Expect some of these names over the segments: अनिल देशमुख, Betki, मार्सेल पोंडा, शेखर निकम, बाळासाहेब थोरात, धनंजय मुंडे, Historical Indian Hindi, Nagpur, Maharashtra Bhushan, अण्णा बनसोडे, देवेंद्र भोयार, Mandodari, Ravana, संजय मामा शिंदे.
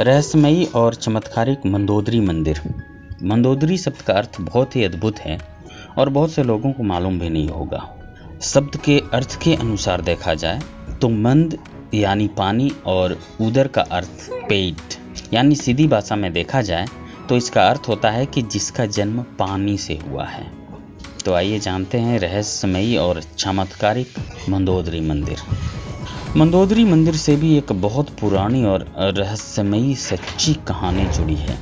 रहस्यमयी और चमत्कारिक मंदोदरी मंदिर। मंदोदरी शब्द का अर्थ बहुत ही अद्भुत है और बहुत से लोगों को मालूम भी नहीं होगा। शब्द के अर्थ के अनुसार देखा जाए तो मंद यानी पानी और उदर का अर्थ पेट, यानी सीधी भाषा में देखा जाए तो इसका अर्थ होता है कि जिसका जन्म पानी से हुआ है। तो आइए जानते हैं रहस्यमयी और चमत्कारिक मंदोदरी मंदिर। मंदोदरी मंदिर से भी एक बहुत पुरानी और रहस्यमयी सच्ची कहानी जुड़ी है।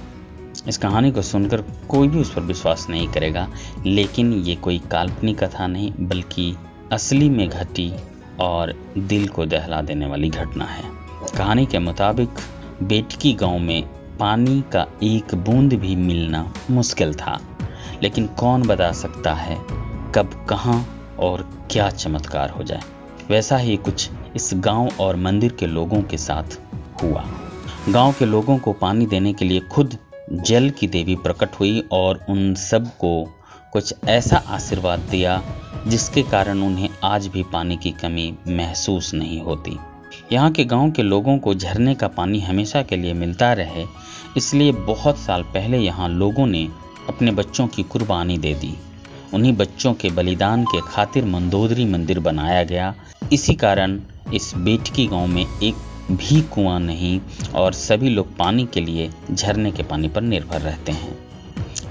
इस कहानी को सुनकर कोई भी उस पर विश्वास नहीं करेगा, लेकिन ये कोई काल्पनिक कथा नहीं बल्कि असली में घटी और दिल को दहला देने वाली घटना है। कहानी के मुताबिक बेटकी गांव में पानी का एक बूंद भी मिलना मुश्किल था, लेकिन कौन बता सकता है कब, कहाँ और क्या चमत्कार हो जाए। वैसा ही कुछ इस गांव और मंदिर के लोगों के साथ हुआ। गांव के लोगों को पानी देने के लिए खुद जल की देवी प्रकट हुई और उन सब को कुछ ऐसा आशीर्वाद दिया जिसके कारण उन्हें आज भी पानी की कमी महसूस नहीं होती। यहाँ के गांव के लोगों को झरने का पानी हमेशा के लिए मिलता रहे, इसलिए बहुत साल पहले यहाँ लोगों ने अपने बच्चों की कुर्बानी दे दी। उन्हीं बच्चों के बलिदान के खातिर मंदोदरी मंदिर बनाया गया। इसी कारण इस बेटकी गांव में एक भी कुआं नहीं और सभी लोग पानी के लिए झरने के पानी पर निर्भर रहते हैं।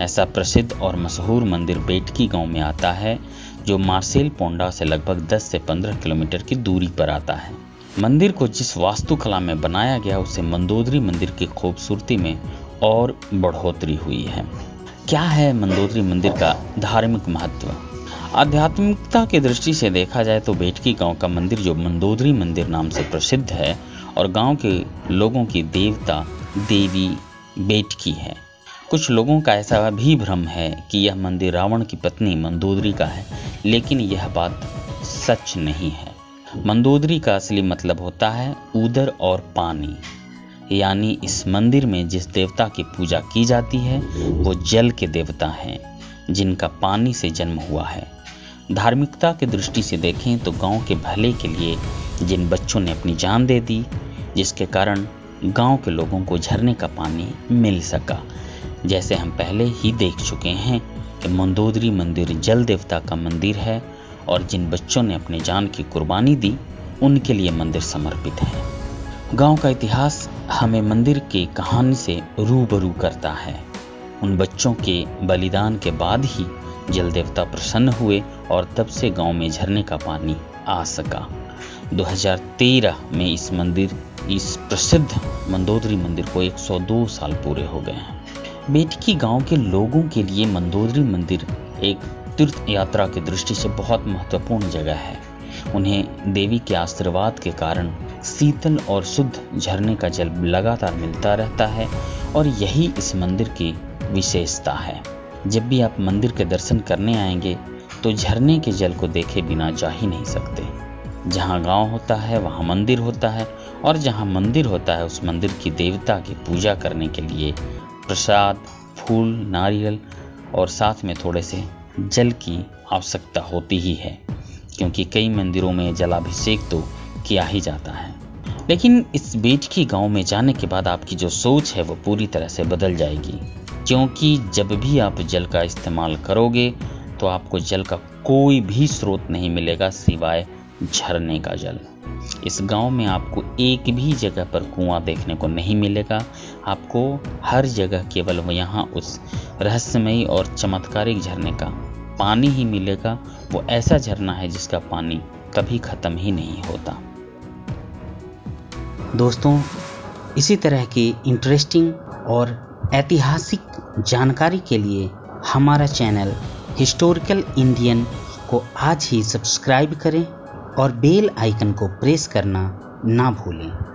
ऐसा प्रसिद्ध और मशहूर मंदिर बेटकी गांव में आता है, जो मार्सेल पोंडा से लगभग 10 से 15 किलोमीटर की दूरी पर आता है। मंदिर को जिस वास्तुकला में बनाया गया उसे मंदोदरी मंदिर की खूबसूरती में और बढ़ोतरी हुई है। क्या है मंदोदरी मंदिर का धार्मिक महत्व? आध्यात्मिकता की दृष्टि से देखा जाए तो बेटकी गांव का मंदिर, जो मंदोदरी मंदिर नाम से प्रसिद्ध है, और गांव के लोगों की देवता देवी बेटकी है। कुछ लोगों का ऐसा भी भ्रम है कि यह मंदिर रावण की पत्नी मंदोदरी का है, लेकिन यह बात सच नहीं है। मंदोदरी का असली मतलब होता है उदर और पानी, यानी इस मंदिर में जिस देवता की पूजा की जाती है वो जल के देवता हैं, जिनका पानी से जन्म हुआ है। धार्मिकता की दृष्टि से देखें तो गांव के भले के लिए जिन बच्चों ने अपनी जान दे दी, जिसके कारण गांव के लोगों को झरने का पानी मिल सका। जैसे हम पहले ही देख चुके हैं कि मंदोदरी मंदिर जल देवता का मंदिर है और जिन बच्चों ने अपनी जान की कुर्बानी दी उनके लिए मंदिर समर्पित है। गांव का इतिहास हमें मंदिर की कहानी से रूबरू करता है। उन बच्चों के बलिदान के बाद ही जल देवता प्रसन्न हुए और तब से गांव में झरने का पानी आ सका। 2013 में इस प्रसिद्ध मंदोदरी मंदिर को 102 साल पूरे हो गए हैं। बेटकी गांव के लोगों के लिए मंदोदरी मंदिर एक तीर्थ यात्रा की दृष्टि से बहुत महत्वपूर्ण जगह है। उन्हें देवी के आशीर्वाद के कारण शीतल और शुद्ध झरने का जल लगातार मिलता रहता है और यही इस मंदिर की विशेषता है। जब भी आप मंदिर के दर्शन करने आएंगे तो झरने के जल को देखे बिना जा ही नहीं सकते। जहाँ गांव होता है वहाँ मंदिर होता है और जहाँ मंदिर होता है उस मंदिर की देवता की पूजा करने के लिए प्रसाद, फूल, नारियल और साथ में थोड़े से जल की आवश्यकता होती ही है, क्योंकि कई मंदिरों में जलाभिषेक तो किया ही जाता है। लेकिन इस बेटकी गांव में जाने के बाद आपकी जो सोच है वो पूरी तरह से बदल जाएगी, क्योंकि जब भी आप जल का इस्तेमाल करोगे तो आपको जल का कोई भी स्रोत नहीं मिलेगा सिवाय झरने का जल। इस गांव में आपको एक भी जगह पर कुआं देखने को नहीं मिलेगा। आपको हर जगह केवल यहाँ उस रहस्यमयी और चमत्कारिक झरने का पानी ही मिलेगा। वो ऐसा झरना है जिसका पानी कभी ख़त्म ही नहीं होता। दोस्तों, इसी तरह की इंटरेस्टिंग और ऐतिहासिक जानकारी के लिए हमारा चैनल हिस्टोरिकल इंडियन को आज ही सब्सक्राइब करें और बेल आइकन को प्रेस करना ना भूलें।